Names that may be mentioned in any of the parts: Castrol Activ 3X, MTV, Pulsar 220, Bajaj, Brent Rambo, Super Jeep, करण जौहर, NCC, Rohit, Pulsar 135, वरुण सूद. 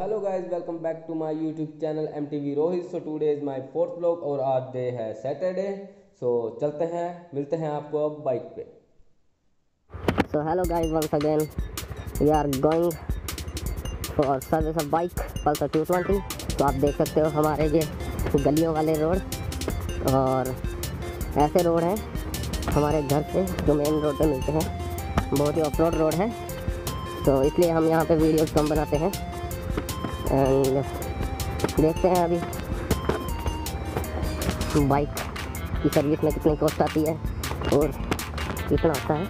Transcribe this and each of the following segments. Hello guys, welcome back to my YouTube channel MTV Rohit. So today is my fourth vlog और आज day है Saturday. सो चलते हैं, मिलते हैं आपको अब बाइक पे। So hello guys, once again we are going for service of bike Pulsar 220। तो आप देख सकते हो हमारे ये गलियों वाले रोड और ऐसे रोड हैं हमारे घर से जो मेन रोड पर मिलते हैं, बहुत ही ऑफ रोड रोड है, तो इसलिए हम यहाँ पे वीडियोस कम बनाते हैं। एंड देखते हैं अभी बाइक की सर्विस में कितनी कॉस्ट आती है और कितना आता है।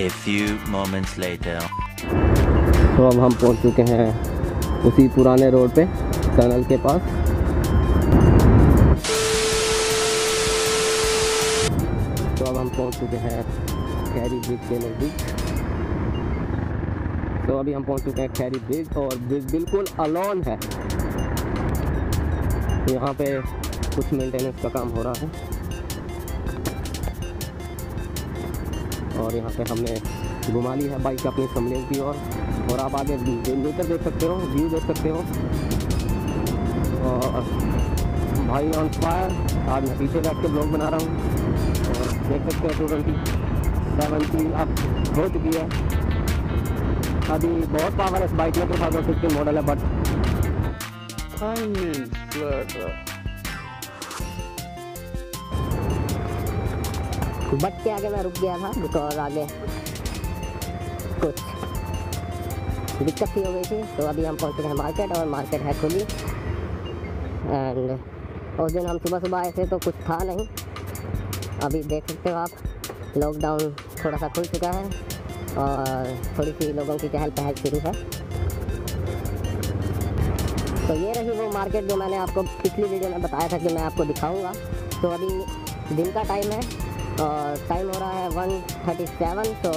A few moments later. तो अब हम पहुँच चुके हैं उसी पुराने रोड पे, टनल के पास। तो अब हम पहुंच चुके हैं खैरी ब्रिज के नज़दीक। तो अभी हम पहुंच चुके हैं खैरी ब्रिज और ब्रिज बिल्कुल अलोन है, यहाँ पे कुछ मेंटेनेंस का काम हो रहा है और यहाँ पे हमने घुमा ली है बाइक अपनी समलेन की ओर और आप आगे मीटर देख सकते हो, व्यू देख सकते हो। और भाई ऑन फायर, आज मैं पीछे बैठ के ब्लॉग बना रहा हूँ। देख सकते हो 220 अब हो चुकी है। अभी बहुत पावर इस बाइक में, 2015 मॉडल है। बट के आगे मैं रुक गया था बिकॉज आगे कुछ दिक्कत ही हो गई थी। तो अभी हम पहुंच गए हैं मार्केट और मार्केट है खुली। एंड उस दिन हम सुबह सुबह आए थे तो कुछ था नहीं। अभी देख सकते हो आप लॉकडाउन थोड़ा सा खुल चुका है और थोड़ी सी लोगों की चहल पहल शुरू है। तो ये रही वो मार्केट जो मैंने आपको पिछली वीडियो में बताया था कि मैं आपको दिखाऊंगा। तो अभी दिन का टाइम है और टाइम हो रहा है 1:37। तो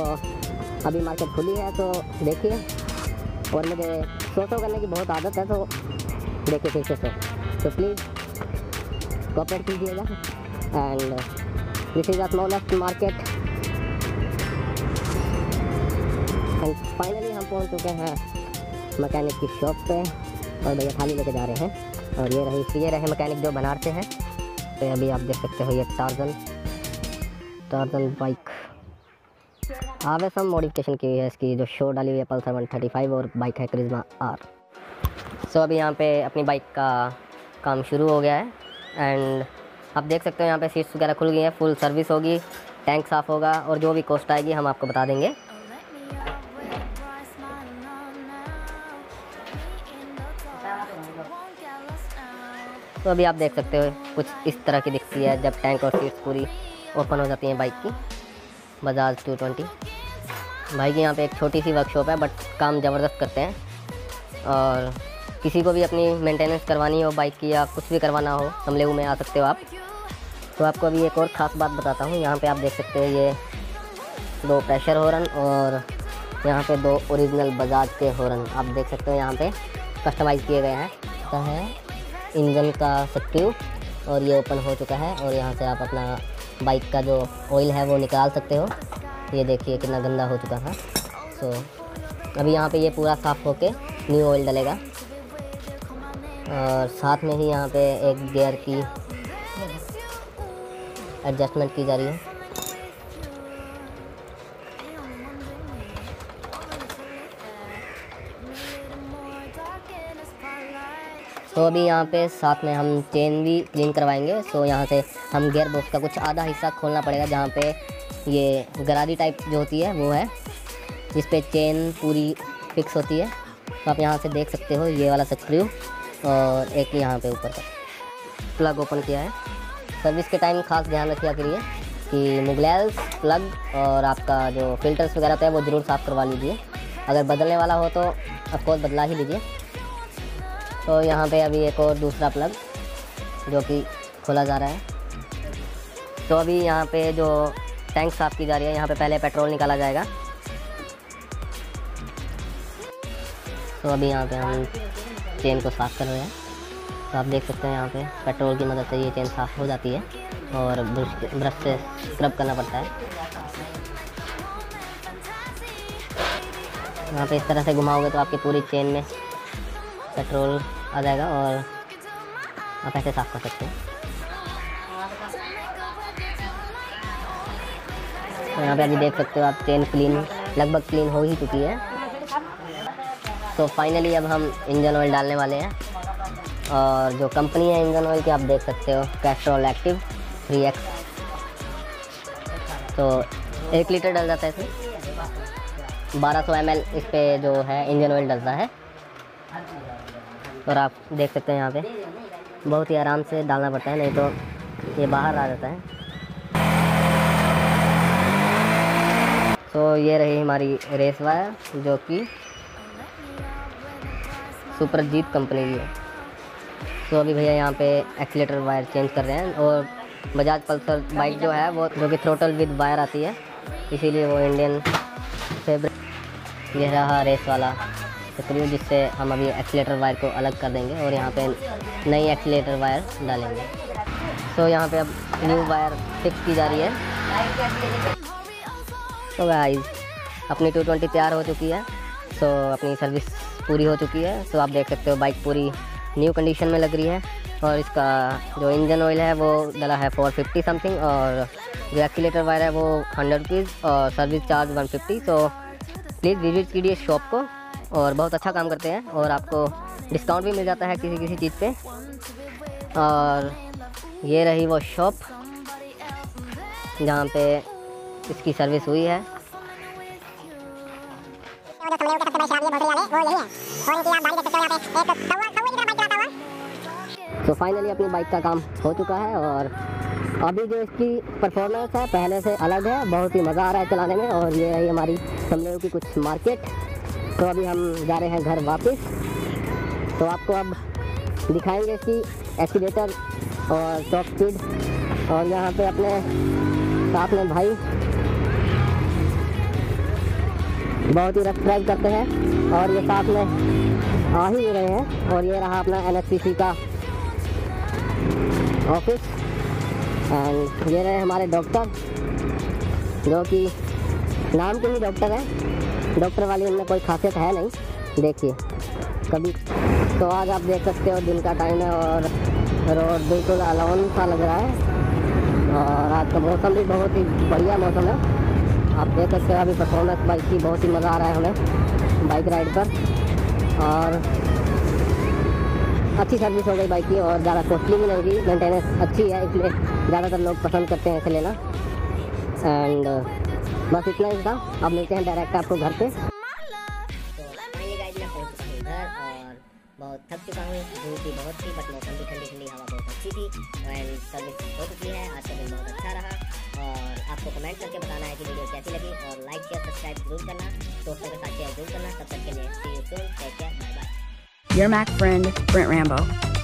अभी मार्केट खुली है, तो देखिए। और मुझे शो करने की बहुत आदत है, तो देखिए पीछे से, तो प्लीज़ कोऑपरेट कीजिएगा। And this is the smallest market and finally हम पहुंच चुके हैं मैकेनिक की शॉप पे और भैया थाली लेके जा रहे हैं। और ये रहे मैकेनिक जो बनाते हैं। तो अभी आप देख सकते हो ये टार्जन बाइक आवे सब मॉडिफिकेशन की है। इसकी जो शो डाली हुई है पल्सर 135 और बाइक है क्रिस्मा R। सो अभी यहाँ पे अपनी बाइक का काम शुरू हो गया है। एंड आप देख सकते हो यहाँ पे सीट्स वगैरह खुल गई हैं, फुल सर्विस होगी, टैंक साफ़ होगा और जो भी कॉस्ट आएगी हम आपको बता देंगे। तो अभी आप देख सकते हो कुछ इस तरह की दिखती है जब टैंक और सीट्स पूरी ओपन हो जाती हैं बाइक की। बजाज 220 भाई की यहाँ पे एक छोटी सी वर्कशॉप है, बट काम ज़बरदस्त करते हैं। और किसी को भी अपनी मेंटेनेंस करवानी हो बाइक की या कुछ भी करवाना हो, समलेऊ में आ सकते हो आप। तो आपको अभी एक और ख़ास बात बताता हूँ। यहाँ पे आप देख सकते हो ये 2 प्रेशर हॉर्न और यहाँ पे 2 ओरिजिनल बजाज के हॉर्न आप देख सकते हो यहाँ पे कस्टमाइज़ किए गए हैं। तो है इंजन का सक्टिव और ये ओपन हो चुका है और यहाँ से आप अपना बाइक का जो ऑयल है वो निकाल सकते हो। ये देखिए कितना गंदा हो चुका था। सो अभी यहाँ पर ये पूरा साफ़ होके न्यू ऑयल डलेगा। और साथ में ही यहाँ पे एक गियर की एडजस्टमेंट की जा रही है। तो अभी यहाँ पे साथ में हम चेन भी क्लीन करवाएंगे। सो यहाँ से हम गियर बॉक्स का कुछ आधा हिस्सा खोलना पड़ेगा, जहाँ पे ये गरारी टाइप जो होती है वो है, जिस पे चेन पूरी फिक्स होती है। तो आप यहाँ से देख सकते हो ये वाला स्क्रू और एक यहाँ पे ऊपर का प्लग ओपन किया है। सर्विस के टाइम खास ध्यान रखिए करिए कि मुगलेल्स, प्लग और आपका जो फिल्टर्स वगैरह पे वो ज़रूर साफ़ करवा लीजिए। अगर बदलने वाला हो तो ऑफकोर्स बदला ही लीजिए। तो यहाँ पे अभी एक और दूसरा प्लग जो कि खोला जा रहा है। तो अभी यहाँ पे जो टैंक साफ़ की जा रही है, यहाँ पे पहले पेट्रोल निकाला जाएगा। तो अभी यहाँ पर हम चेन को साफ़ कर रहे हैं। तो आप देख सकते हैं यहाँ पे पेट्रोल की मदद से ये चेन साफ़ हो जाती है और ब्रश से स्क्रब करना पड़ता है। यहाँ पे इस तरह से घुमाओगे तो आपकी पूरी चेन में पेट्रोल आ जाएगा और आप ऐसे साफ कर सकते हैं। यहाँ पे अभी देख सकते हो आप चेन क्लीन, लगभग क्लीन हो ही चुकी है। तो फाइनली अब हम इंजन ऑयल डालने वाले हैं और जो कंपनी है इंजन ऑयल की आप देख सकते हो कैस्ट्रोल एक्टिव 3X। तो 1 लीटर डल जाता है इसमें, 1200 ml इस पर जो है इंजन ऑयल डलता है। और आप देख सकते हैं यहाँ पे बहुत ही आराम से डालना पड़ता है, नहीं तो ये बाहर आ जाता है। तो ये रही हमारी रेस वायर जो कि सुपर जीप कंपनी की है। तो अभी भैया यहाँ पे एक्सीलेटर वायर चेंज कर रहे हैं। और बजाज पल्सर बाइक जो है वो जो कि थ्रोटल विद वायर आती है, इसीलिए वो इंडियन फेवरेट। यह रहा रेस वाला स्क्रू जिससे हम अभी एक्सीलेटर वायर को अलग कर देंगे और यहाँ पे नई एक्सीलेटर वायर डालेंगे। तो यहाँ पे अब न्यू वायर फिक्स की जा रही है। तो गाइस अपनी 220 तैयार हो चुकी है। तो अपनी सर्विस पूरी हो चुकी है। तो आप देख सकते हो बाइक पूरी न्यू कंडीशन में लग रही है। और इसका जो इंजन ऑयल है वो डला है 450 समथिंग और जो एक्सीलेटर वायर है वो 100 रुपीज़ और सर्विस चार्ज 150। तो प्लीज़ विजिट कीजिए इस शॉप को, और बहुत अच्छा काम करते हैं और आपको डिस्काउंट भी मिल जाता है किसी किसी चीज़ पे। और ये रही वो शॉप जहाँ पे इसकी सर्विस हुई है। तो फाइनली अपनी बाइक का काम हो चुका है और अभी जो इसकी परफॉर्मेंस है पहले से अलग है, बहुत ही मज़ा आ रहा है चलाने में। और ये रही हमारी समलेव की कुछ मार्केट। तो अभी हम जा रहे हैं घर वापस। तो आपको अब दिखाएंगे इसकी एक्सीलेटर और टॉप स्पीड। और यहाँ पे अपने साथ में भाई बहुत ही रफ ड्राइव करते हैं और ये साथ में आ ही रहे हैं। और ये रहा अपना NCC का ऑफिस एंड ये रहे हमारे डॉक्टर जो कि नाम के ही डॉक्टर हैं, डॉक्टर वाली इनमें कोई खासियत है नहीं, देखिए कभी। तो आज आप देख सकते हो दिन का टाइम है और रोड बिल्कुल अलोन सा लग रहा है और आज का मौसम भी बहुत ही बढ़िया मौसम है। आप देख सकते हो अभी परफॉर्मेंस बाइक की बहुत ही मज़ा आ रहा है हमें बाइक राइड पर, और अच्छी सर्विस हो गई बाइक की और ज़्यादा कॉस्टली भी नहीं होगी, मेंटेनेंस अच्छी है इसलिए ज़्यादातर लोग पसंद करते हैं इसे लेना। एंड बस इतना ही था, अब मिलते हैं डायरेक्ट आपको घर पे। तो फाइनली गाइस मैं पहुंच चुका हूं घर और बहुत थक चुका हूँ, धूप भी बहुत थी बट मौसम भी ठंडी ठंडी हवा बहुत अच्छी थी एंड सर्विस बहुत अच्छी है। आज का दिन बहुत अच्छा रहा और आपको कमेंट करके बताना है कि वीडियो कैसी लगी और लाइक शेयर सब्सक्राइब जरूर करना, दोस्तों के साथ शेयर जरूर करना। तब तक के लिए see you soon, take care, bye bye. Your Mac friend, Brent Rambo.